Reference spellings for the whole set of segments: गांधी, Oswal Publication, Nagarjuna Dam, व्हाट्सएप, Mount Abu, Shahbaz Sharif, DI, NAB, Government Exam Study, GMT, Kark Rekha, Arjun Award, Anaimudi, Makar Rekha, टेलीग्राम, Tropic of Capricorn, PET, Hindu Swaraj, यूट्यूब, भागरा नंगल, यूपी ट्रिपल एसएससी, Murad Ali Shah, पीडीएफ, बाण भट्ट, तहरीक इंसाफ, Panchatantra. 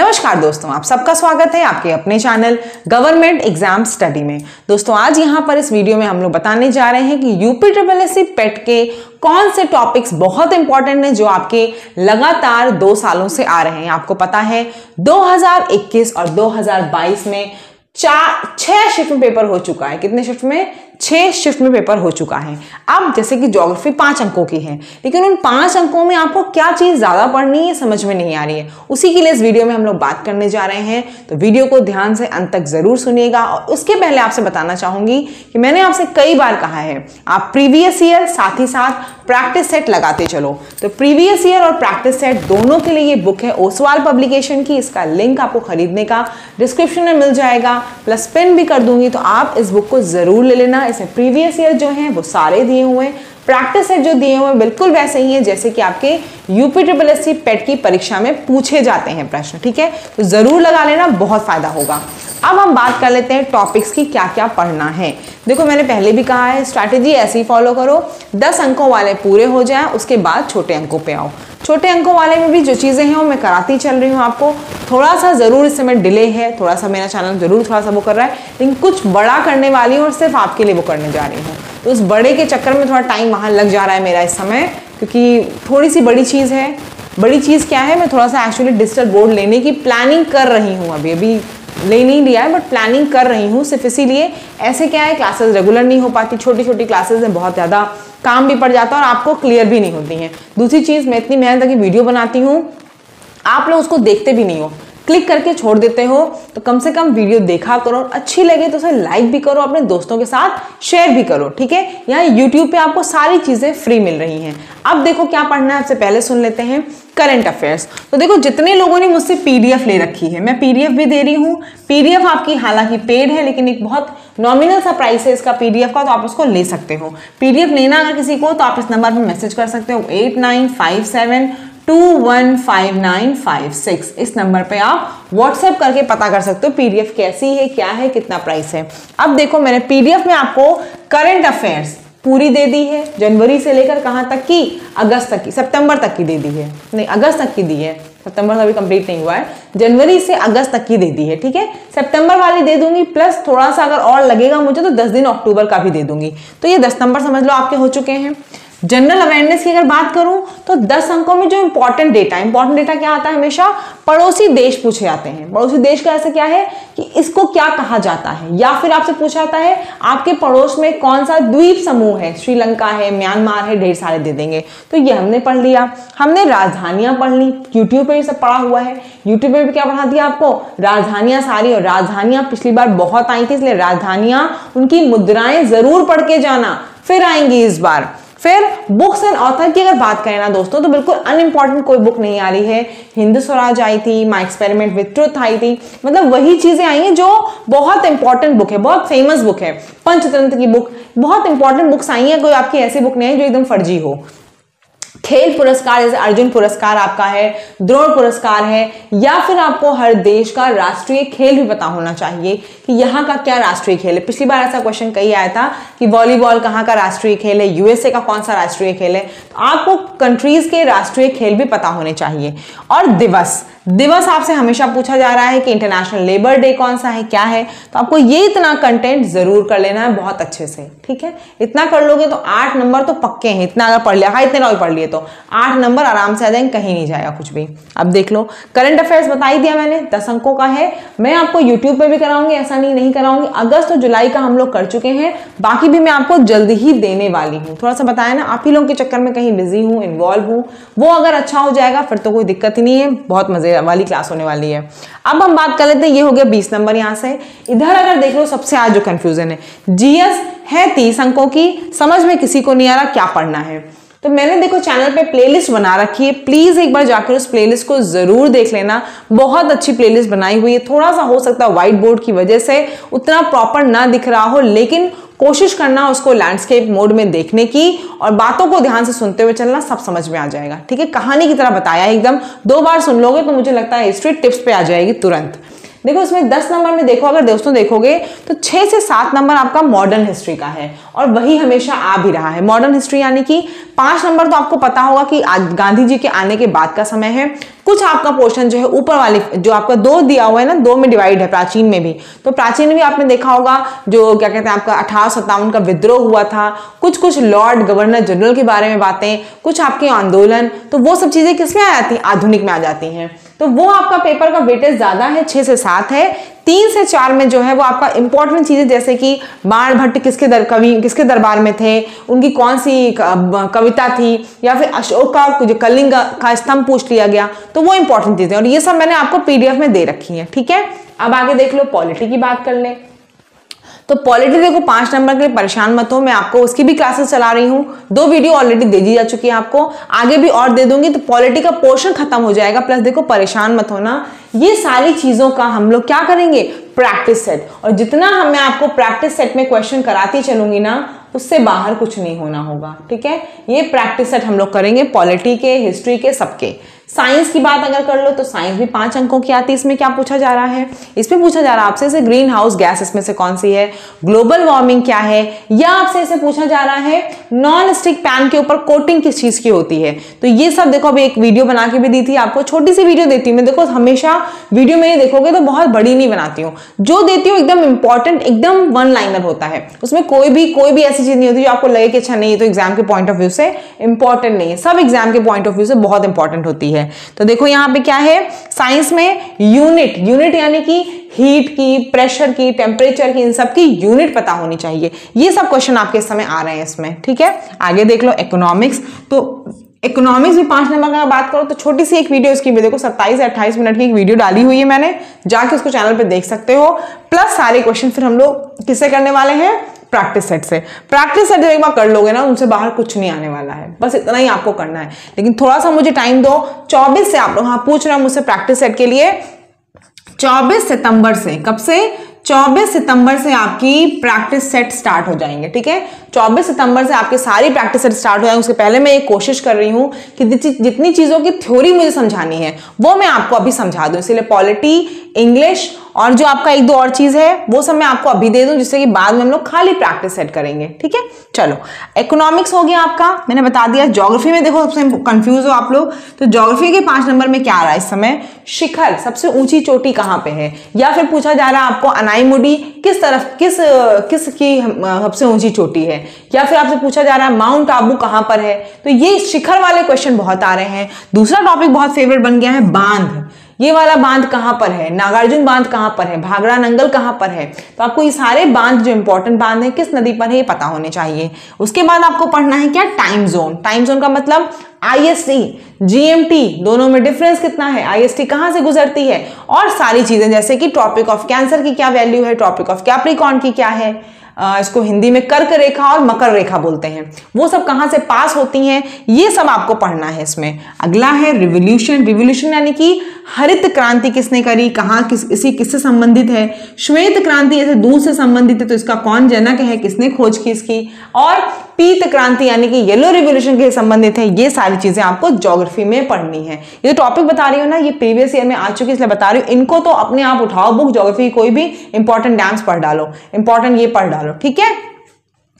नमस्कार दोस्तों, आप सबका स्वागत है आपके अपने चैनल गवर्नमेंट एग्जाम स्टडी में। दोस्तों आज यहाँ पर इस वीडियो में हम लोग बताने जा रहे हैं कि यूपी ट्रिपल एसएससी पेट के कौन से टॉपिक्स बहुत इंपॉर्टेंट हैं जो आपके लगातार 2 सालों से आ रहे हैं। आपको पता है 2021 और 2022 में 6 शिफ्ट में पेपर हो चुका है। कितने शिफ्ट में? 6 शिफ्ट में पेपर हो चुका है। अब जैसे कि ज्योग्राफी 5 अंकों की है, लेकिन उन 5 अंकों में आपको क्या चीज़ ज़्यादा पढ़नी है समझ में नहीं आ रही है, उसी के लिए इस वीडियो में हम लोग बात करने जा रहे हैं। तो वीडियो को ध्यान से अंत तक ज़रूर सुनिएगा। और उसके पहले आपसे बताना चाहूँगी कि मैंने आपसे कई बार कहा है आप प्रीवियस ईयर साथ ही साथ प्रैक्टिस सेट लगाते चलो। तो प्रीवियस ईयर और प्रैक्टिस सेट दोनों के लिए ये बुक है ओसवाल पब्लिकेशन की। इसका लिंक आपको खरीदने का डिस्क्रिप्शन में मिल जाएगा, प्लस पिन भी कर दूंगी, तो आप इस बुक को ज़रूर ले लेना। इसमें प्रीवियस ईयर जो हैं वो सारे दिए हुए हैं, प्रैक्टिस सेट जो दिए हुए हैं बिल्कुल वैसे ही है जैसे कि आपके यूपी ट्रिपल एसएससी पेट की परीक्षा में पूछे जाते हैं प्रश्न। ठीक है, तो ज़रूर लगा लेना, बहुत फ़ायदा होगा। अब हम बात कर लेते हैं टॉपिक्स की, क्या क्या पढ़ना है। देखो मैंने पहले भी कहा है स्ट्रैटेजी ऐसी फॉलो करो 10 अंकों वाले पूरे हो जाएं, उसके बाद छोटे अंकों पे आओ। छोटे अंकों वाले में भी जो चीज़ें हैं वो मैं कराती चल रही हूँ आपको। थोड़ा सा ज़रूर इस समय डिले है, थोड़ा सा मेरा चैनल ज़रूर थोड़ा सा वो कर रहा है, लेकिन कुछ बड़ा करने वाली हूँ और सिर्फ आपके लिए वो करने जा रही हूँ। तो उस बड़े के चक्कर में थोड़ा टाइम वहाँ लग जा रहा है मेरा इस समय, क्योंकि थोड़ी सी बड़ी चीज़ है। बड़ी चीज़ क्या है, मैं थोड़ा सा एक्चुअली डिजिटल बोर्ड लेने की प्लानिंग कर रही हूँ। अभी ले नहीं लिया है बट प्लानिंग कर रही हूँ, सिर्फ इसीलिए। ऐसे क्या है क्लासेस रेगुलर नहीं हो पाती, छोटी छोटी क्लासेस में बहुत ज़्यादा काम भी पड़ जाता है और आपको क्लियर भी नहीं होती हैं। दूसरी चीज़, मैं इतनी मेहनत की वीडियो बनाती हूँ, आप लोग उसको देखते भी नहीं हो, क्लिक करके छोड़ देते हो। तो कम से कम वीडियो देखा करो, अच्छी लगे तो उसे लाइक भी करो, अपने दोस्तों के साथ शेयर भी करो। ठीक है, यहाँ यूट्यूब पे आपको सारी चीज़ें फ्री मिल रही हैं। अब देखो क्या पढ़ना है, आपसे पहले सुन लेते हैं करंट अफेयर्स। तो देखो जितने लोगों ने मुझसे पीडीएफ ले रखी है, मैं पीडीएफ भी दे रही हूँ। पीडीएफ आपकी हालांकि पेड है, लेकिन एक बहुत नॉमिनल सा प्राइस है इसका पीडीएफ का, तो आप उसको ले सकते हो। पीडीएफ लेना अगर किसी को तो आप इस नंबर पर मैसेज कर सकते हो 8957215956। इस नंबर पे आप व्हाट्सएप करके पता कर सकते हो पीडीएफ कैसी है, क्या है, कितना प्राइस है। अब देखो मैंने पीडीएफ में आपको करंट अफेयर्स पूरी दे दी है, जनवरी से लेकर कहाँ तक की, अगस्त तक की, सितंबर तक की दे दी है, नहीं अगस्त तक की दी है, सितंबर अभी कंप्लीट नहीं हुआ है, जनवरी से अगस्त तक की दे दी है। ठीक है, सितंबर वाली दे दूंगी, प्लस थोड़ा सा अगर और लगेगा मुझे तो 10 दिन अक्टूबर का भी दे दूंगी। तो ये 10 नंबर समझ लो आपके हो चुके हैं। जनरल अवेयरनेस की अगर बात करूं तो 10 अंकों में जो इंपॉर्टेंट डेटा क्या आता है, हमेशा पड़ोसी देश पूछे जाते हैं। पड़ोसी देश का ऐसा क्या है कि इसको क्या कहा जाता है, या फिर आपसे पूछा जाता है आपके पड़ोस में कौन सा द्वीप समूह है, श्रीलंका है, म्यांमार है, ढेर सारे दे देंगे। तो ये हमने पढ़ लिया। हमने राजधानियां पढ़ ली, यूट्यूब पर सब पढ़ा हुआ है। यूट्यूब पर भी क्या पढ़ा दिया आपको, राजधानियाँ सारी। और राजधानियाँ पिछली बार बहुत आई थी, इसलिए राजधानियाँ उनकी मुद्राएं ज़रूर पढ़ के जाना, फिर आएंगी इस बार। फिर बुक्स एंड ऑथर की अगर बात करें ना दोस्तों, तो बिल्कुल अनइम्पॉर्टेंट कोई बुक नहीं आ रही है। हिंदू स्वराज आई थी, माई एक्सपेरिमेंट विद ट्रुथ आई थी, मतलब वही चीज़ें आई हैं जो बहुत इंपॉर्टेंट बुक है, बहुत फेमस बुक है। पंचतंत्र की बुक, बहुत इंपॉर्टेंट बुक्स आई हैं, कोई आपकी ऐसी बुक नहीं है जो एकदम फर्जी हो। खेल पुरस्कार जैसे अर्जुन पुरस्कार आपका है, द्रोण पुरस्कार है, या फिर आपको हर देश का राष्ट्रीय खेल भी पता होना चाहिए कि यहाँ का क्या राष्ट्रीय खेल है। पिछली बार ऐसा क्वेश्चन कहीं आया था कि वॉलीबॉल कहाँ का राष्ट्रीय खेल है, यूएसए का कौन सा राष्ट्रीय खेल है, तो आपको कंट्रीज के राष्ट्रीय खेल भी पता होने चाहिए। और दिवस आपसे हमेशा पूछा जा रहा है कि इंटरनेशनल लेबर डे कौन सा है, क्या है, तो आपको ये इतना कंटेंट ज़रूर कर लेना है बहुत अच्छे से। ठीक है, इतना कर लोगे तो 8 नंबर तो पक्के हैं। इतना अगर पढ़ लिया, हाँ इतने और पढ़ लिए तो 8 नंबर आराम से आ जाएंगे, कहीं नहीं जाएगा कुछ भी। अब देख लो करंट अफेयर्स बता ही दिया मैंने, 10 अंकों का है। मैं आपको यूट्यूब पर भी कराऊंगी, ऐसा नहीं कराऊंगी। अगस्त और जुलाई का हम लोग कर चुके हैं, बाकी भी मैं आपको जल्द ही देने वाली हूँ। थोड़ा सा बताया ना, आप ही लोगों के चक्कर में कहीं बिजी हूँ, इन्वॉल्व हूँ, वो अगर अच्छा हो जाएगा फिर तो कोई दिक्कत ही नहीं है, बहुत मजे वाली क्लास होने वाली है। अब हम बात कर लेते हैं, ये हो गया 20 नंबर यहां से। इधर अगर देख लो सबसे आज जो कंफ्यूजन है, जीएस है 30 अंकों की, समझ में किसी को नहीं आ रहा क्या पढ़ना है। तो मैंने देखो चैनल पे प्लेलिस्ट बना रखी है, प्लीज़ एक बार जाकर उस प्लेलिस्ट को ज़रूर देख लेना, बहुत अच्छी प्लेलिस्ट बनाई हुई है। थोड़ा सा हो सकता है व्हाइट बोर्ड की वजह से उतना प्रॉपर ना दिख रहा हो, लेकिन कोशिश करना उसको लैंडस्केप मोड में देखने की, और बातों को ध्यान से सुनते हुए चलना, सब समझ में आ जाएगा। ठीक है, कहानी की तरह बताया एकदम, 2 बार सुन लोगे तो मुझे लगता है हिस्ट्री टिप्स पे आ जाएगी तुरंत। देखो इसमें 10 नंबर में देखो, अगर दोस्तों देखोगे तो 6 से 7 नंबर आपका मॉडर्न हिस्ट्री का है और वही हमेशा आ भी रहा है। मॉडर्न हिस्ट्री यानी कि 5 नंबर तो आपको पता होगा कि गांधी जी के आने के बाद का समय है। कुछ आपका पोर्शन जो है ऊपर वाले जो आपका 2 दिया हुआ है ना, 2 में डिवाइड है प्राचीन में भी, तो प्राचीन में भी आपने देखा होगा जो क्या कहते हैं आपका 1857 का विद्रोह हुआ था, कुछ लॉर्ड गवर्नर जनरल के बारे में बातें, कुछ आपके आंदोलन, तो वो सब चीजें किसमें आ जाती हैं, आधुनिक में आ जाती हैं। तो वो आपका पेपर का वेटेज ज्यादा है, 6 से 7 है। 3 से 4 में जो है वो आपका इंपॉर्टेंट चीजें जैसे कि बाण भट्ट किसके दरबार में थे, उनकी कौन सी कविता थी, या फिर अशोक का जो कलिंग का स्तंभ पूछ लिया गया, तो वो इंपॉर्टेंट चीजें, और ये सब मैंने आपको पीडीएफ में दे रखी है। ठीक है, अब आगे देख लो पॉलिटी की बात कर ले। तो पॉलिटी देखो 5 नंबर के लिए परेशान मत हो, मैं आपको उसकी भी क्लासेस चला रही हूँ, 2 वीडियो ऑलरेडी दे दी जा चुकी है आपको, आगे भी और दे दूंगी, तो पॉलिटी का पोर्शन खत्म हो जाएगा। प्लस देखो परेशान मत होना, ये सारी चीजों का हम लोग क्या करेंगे, प्रैक्टिस सेट, और जितना मैं आपको प्रैक्टिस सेट में क्वेश्चन कराती चलूंगी ना, उससे बाहर कुछ नहीं होना होगा। ठीक है, ये प्रैक्टिस सेट हम लोग करेंगे पॉलिटी के, हिस्ट्री के, सबके। साइंस की बात अगर कर लो तो साइंस भी 5 अंकों की आती है। इसमें क्या पूछा जा रहा है, इसमें पूछा जा रहा है आपसे इसे ग्रीन हाउस गैस इसमें से कौन सी है, ग्लोबल वार्मिंग क्या है, या आपसे इसे पूछा जा रहा है नॉन स्टिक पैन के ऊपर कोटिंग किस चीज की होती है। तो ये सब देखो, अभी एक वीडियो बना के भी दी थी आपको, छोटी सी वीडियो देती हूँ मैं, देखो हमेशा वीडियो मेरी देखोगे तो बहुत बड़ी नहीं बनाती हूँ, जो देती हूँ एकदम इंपॉर्टेंट, एकदम वन लाइनर होता है, उसमें कोई भी ऐसी चीज नहीं होती जो आपको लगे कि अच्छा नहीं है तो एग्जाम के पॉइंट ऑफ व्यू से इंपॉर्टेंट नहीं है, सब एग्जाम के पॉइंट ऑफ व्यू से बहुत इंपॉर्टेंट होती है। तो देखो यहां पे क्या है साइंस में, यूनिट यानी कि हीट की, प्रेशर की, टेम्परेचर की, इन सब की यूनिट पता होनी चाहिए। ये सब क्वेश्चन आपके इस समय आ रहे हैं इसमें। ठीक है, आगे देख लो इकोनॉमिक्स। तो इकोनॉमिक्स भी 5 नंबर का बात करो तो छोटी सी एक वीडियो इसकी भी देखो, 27 से 28 मिनट की एक वीडियो डाली हुई है मैंने, जाके उसको चैनल पर देख सकते हो। प्लस सारे क्वेश्चन फिर हम लोग किससे करने वाले हैं, प्रैक्टिस सेट से। प्रैक्टिस सेट एक बार कर लोगे ना, उनसे बाहर कुछ नहीं आने वाला है, बस इतना ही आपको करना है। लेकिन थोड़ा सा मुझे टाइम दो, 24 से आप लोग, हाँ पूछ रहे हो मुझसे प्रैक्टिस सेट के लिए, 24 सितंबर से, कब से, 24 सितंबर से आपकी प्रैक्टिस सेट स्टार्ट हो जाएंगे। ठीक है, 24 सितंबर से आपके सारी प्रैक्टिस सेट स्टार्ट हो जाएंगे। उसके पहले मैं ये कोशिश कर रही हूं कि जितनी चीज़ों की थ्योरी मुझे समझानी है वो मैं आपको अभी समझा दूं, इसलिए पॉलिटी, इंग्लिश और जो आपका 1-2 और चीज़ है वो सब मैं आपको अभी दे दूं, जिससे कि बाद में हम लोग खाली प्रैक्टिस सेट करेंगे। ठीक है, चलो इकोनॉमिक्स हो गया आपका, मैंने बता दिया। ज्योग्राफी में देखो सबसे कंफ्यूज हो आप लोग, तो ज्योग्राफी के 5 नंबर में क्या आ रहा है इस समय, शिखर, सबसे ऊंची चोटी कहाँ पे है, या फिर पूछा जा रहा है आपको अनाईमुडी किस तरफ, किस की सबसे ऊंची चोटी है, या फिर आपसे पूछा जा रहा है माउंट आबू कहाँ पर है। तो ये शिखर वाले क्वेश्चन बहुत आ रहे हैं। दूसरा टॉपिक बहुत फेवरेट बन गया है, बांध, ये वाला बांध कहाँ पर है, नागार्जुन बांध कहाँ पर है, भागरा नंगल कहाँ पर है। तो आपको ये सारे बांध जो इंपॉर्टेंट बांध है किस नदी पर है ये पता होने चाहिए। उसके बाद आपको पढ़ना है क्या, टाइम जोन। टाइम जोन का मतलब IST, GMT दोनों में डिफरेंस कितना है, IST कहाँ से गुजरती है, और सारी चीजें जैसे कि ट्रॉपिक ऑफ कैंसर की क्या वैल्यू है, ट्रॉपिक ऑफ कैप्रिकॉर्न की क्या है, इसको हिंदी में कर्क रेखा और मकर रेखा बोलते हैं, वो सब कहाँ से पास होती हैं, ये सब आपको पढ़ना है इसमें। अगला है रिवोल्यूशन। रिवोल्यूशन यानी कि हरित क्रांति किसने करी, कहाँ, किससे संबंधित है। श्वेत क्रांति ऐसे दूध से संबंधित है, तो इसका कौन जनक है, किसने खोज की इसकी। और पीत क्रांति यानी कि येलो रिवोल्यूशन के संबंधित है। ये सारी चीजें आपको ज्योग्राफी में पढ़नी है। ये टॉपिक बता रही हूँ ना, ये प्रीवियस ईयर में आ चुकी है इसलिए बता रही हूँ। इनको तो अपने आप उठाओ बुक, ज्योग्राफी कोई भी इंपॉर्टेंट डैम्स पढ़ डालो, इंपॉर्टेंट ये पढ़ डालो। ठीक है,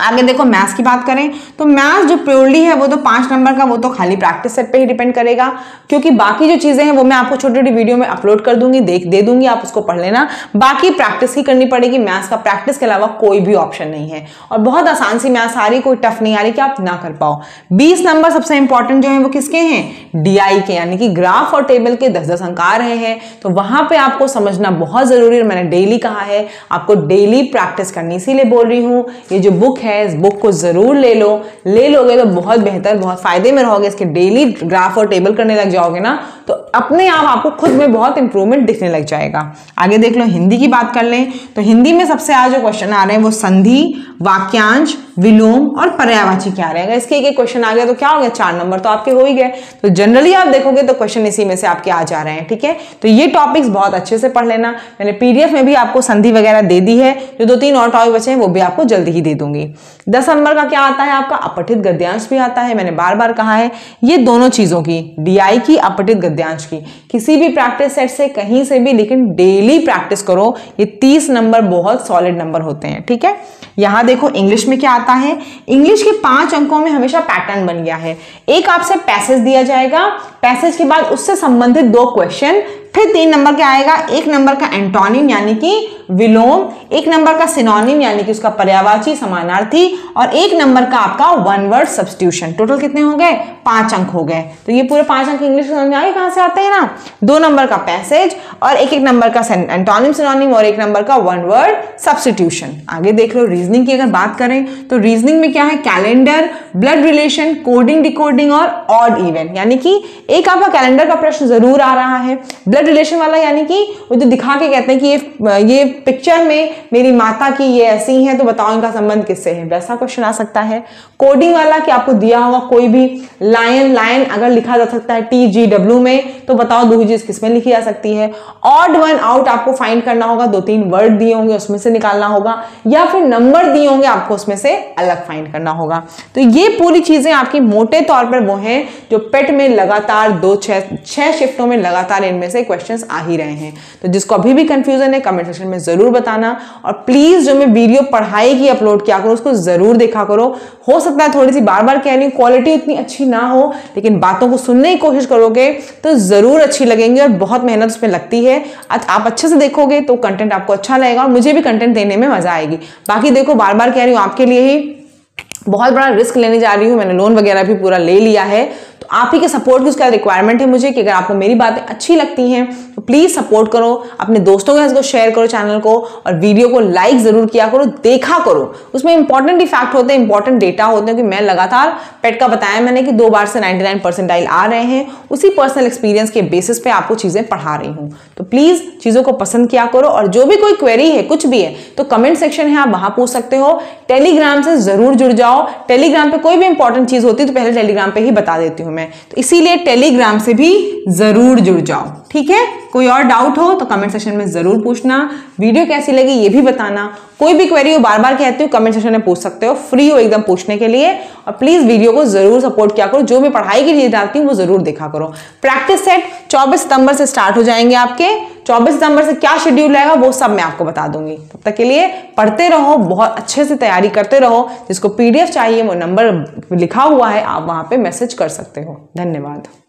आगे देखो मैथ्स की बात करें तो मैथ्स जो प्योरली है वो तो 5 नंबर का, वो तो खाली प्रैक्टिस सेट पे ही डिपेंड करेगा, क्योंकि बाकी जो चीजें हैं वो मैं आपको छोटी छोटी वीडियो में अपलोड कर दूंगी, दे दूंगी, आप उसको पढ़ लेना। बाकी प्रैक्टिस ही करनी पड़ेगी, मैथ्स का प्रैक्टिस के अलावा कोई भी ऑप्शन नहीं है। और बहुत आसान सी मैथ्स आ रही, कोई टफ नहीं आ रही कि आप ना कर पाओ। 20 नंबर सबसे इंपॉर्टेंट जो है वो किसके हैं, DI के, यानी कि ग्राफ और टेबल के 10-10 अंक आ रहे हैं, तो वहां पर आपको समझना बहुत जरूरी है। मैंने डेली कहा है आपको डेली प्रैक्टिस करनी, इसीलिए बोल रही हूँ ये जो बुक है इस बुक को जरूर ले लो, ले लोगे तो बहुत बेहतर, बहुत फायदे में रहोगे। इसके डेली ग्राफ और टेबल करने लग जाओगे ना तो अपने आप आपको खुद में बहुत इंप्रूवमेंट दिखने लग जाएगा। आगे देख लो हिंदी की बात कर लें तो हिंदी में सबसे आज जो क्वेश्चन आ रहे हैं वो संधि, वाक्यांश, विलोम और पर्यायवाची क्या रहेगा। इसके एक क्वेश्चन आ गया तो क्या हो गया, 4 नंबर तो आपके हो ही गए। तो जनरली आप देखोगे तो क्वेश्चन इसी में से आपके आ जा रहे हैं। ठीक है, तो ये टॉपिक्स बहुत अच्छे से पढ़ लेना। मैंने PDF में भी आपको संधि वगैरह दे दी है, जो 2-3 और टॉपिक बचे हैं वो भी आपको जल्दी ही दे दूंगी। 10 नंबर का क्या आता है आपका, अपठित गद्यांश भी आता है, मैंने बार बार कहा है ये दोनों चीजों की, DI की, अपठित गद्यांश की, किसी भी प्रैक्टिस सेट से कहीं से भी, लेकिन डेली प्रैक्टिस करो। ये 30 नंबर बहुत सॉलिड नंबर होते हैं, ठीक है। यहाँ देखो इंग्लिश में क्या आता है, इंग्लिश के 5 अंकों में हमेशा पैटर्न बन गया है। एक आपसे पैसेज दिया जाएगा, पैसेज के बाद उससे संबंधित 2 क्वेश्चन, फिर 3 नंबर क्या आएगा, 1 नंबर का एंटोनिम यानी कि विलोम, 1 नंबर का सिनोनिम यानी कि उसका पर्यायवाची समानार्थी, और 1 नंबर का आपका वन वर्ड सब्स्टिट्यूशन। टोटल कितने हो गए, 5 अंक हो गए। तो ये पूरे 5 अंक इंग्लिश में आए कहाँ से आते हैं ना, 2 नंबर का पैसेज और 1-1 नंबर का एंटोनिम सिनोनिम और 1 नंबर का वन वर्ड सब्स्टिट्यूशन। आगे देख लो, रीजनिंग की अगर बात करें तो रीजनिंग में क्या है, calendar, blood relation, coding decoding और ऑड इवन, यानी कि एक आपका कैलेंडर का प्रश्न जरूर आ रहा है। ब्लड रिलेशन वाला यानी कि वो जो दिखा के कहते हैं कि ये पिक्चर में मेरी माता की ये ऐसी है तो बताओ इनका संबंध किससे है, वैसा क्वेश्चन आ सकता है। कोडिंग वाला कि आपको दिया होगा कोई भी लायन, लायन अगर लिखा जा सकता है TGW में तो बताओ दो चीज किसमें लिखी जा सकती है। ऑड वन आउट आपको फाइंड करना होगा, 2-3 वर्ड दिए होंगे उसमें से निकालना होगा, या फिर नंबर दिए होंगे आपको उसमें से अलग फाइंड करना होगा। तो ये पूरी चीजें आपकी मोटे तौर पर वो हैं जो पेट में लगातार 2-6 शिफ्टों में लगातार इनमें से क्वेश्चंस आ ही रहे हैं। तो जिसको अभी भी कंफ्यूजन है कमेंट सेक्शन में जरूर बताना, और प्लीज जो मैं वीडियो पढ़ाई की अपलोड किया करो उसको जरूर देखा करो। हो सकता है थोड़ी सी बार-बार कह रही हूं क्वालिटी उतनी अच्छी ना हो, लेकिन बातों को सुनने की कोशिश करोगे तो जरूर अच्छी लगेंगी, और बहुत मेहनत उसमें लगती है। आप अच्छे से देखोगे तो कंटेंट आपको अच्छा लगेगा और मुझे भी कंटेंट देने में मजा आएगी। बाकी देखो बार-बार कह रही हूं, आपके लिए ही बहुत बड़ा रिस्क लेने जा रही हूं, मैंने लोन वगैरह भी पूरा ले लिया है। तो आप ही के सपोर्ट की उसका रिक्वायरमेंट है मुझे कि अगर आपको मेरी बातें अच्छी लगती हैं तो प्लीज़ सपोर्ट करो, अपने दोस्तों के साथ इसको शेयर करो चैनल को, और वीडियो को लाइक ज़रूर किया करो, देखा करो। उसमें इंपॉर्टेंट ही फैक्ट होते हैं, इंपॉर्टेंट डेटा होते हैं, कि मैं लगातार पेट का बताया मैंने कि 2 बार से 99% आ रहे हैं, उसी पर्सनल एक्सपीरियंस के बेसिस पर आपको चीज़ें पढ़ा रही हूँ। तो प्लीज़ चीज़ों को पसंद किया करो, और जो भी कोई क्वेरी है कुछ भी है तो कमेंट सेक्शन है, आप वहाँ पूछ सकते हो। टेलीग्राम से ज़रूर जुड़ जाओ, टेलीग्राम पर कोई भी इंपॉर्टेंट चीज़ होती है तो पहले टेलीग्राम पर ही बता देती हूँ मैं, तो इसीलिए टेलीग्राम से भी जरूर जुड़ जाओ, ठीक है। कोई और डाउट हो तो कमेंट सेक्शन में जरूर पूछना, वीडियो कैसी लगी ये भी बताना, कोई भी क्वेरी हो बार बार कहती हूँ कमेंट सेक्शन में पूछ सकते हो, फ्री हो एकदम पूछने के लिए। और प्लीज वीडियो को जरूर सपोर्ट किया करो, जो मैं पढ़ाई के लिए डालती हूँ वो जरूर देखा करो। प्रैक्टिस सेट 24 सितंबर से स्टार्ट हो जाएंगे आपके, 24 सितंबर से क्या शेड्यूल रहेगा वो सब मैं आपको बता दूंगी। तब तक के लिए पढ़ते रहो, बहुत अच्छे से तैयारी करते रहो। जिसको PDF चाहिए वो नंबर लिखा हुआ है, आप वहाँ पे मैसेज कर सकते हो। धन्यवाद।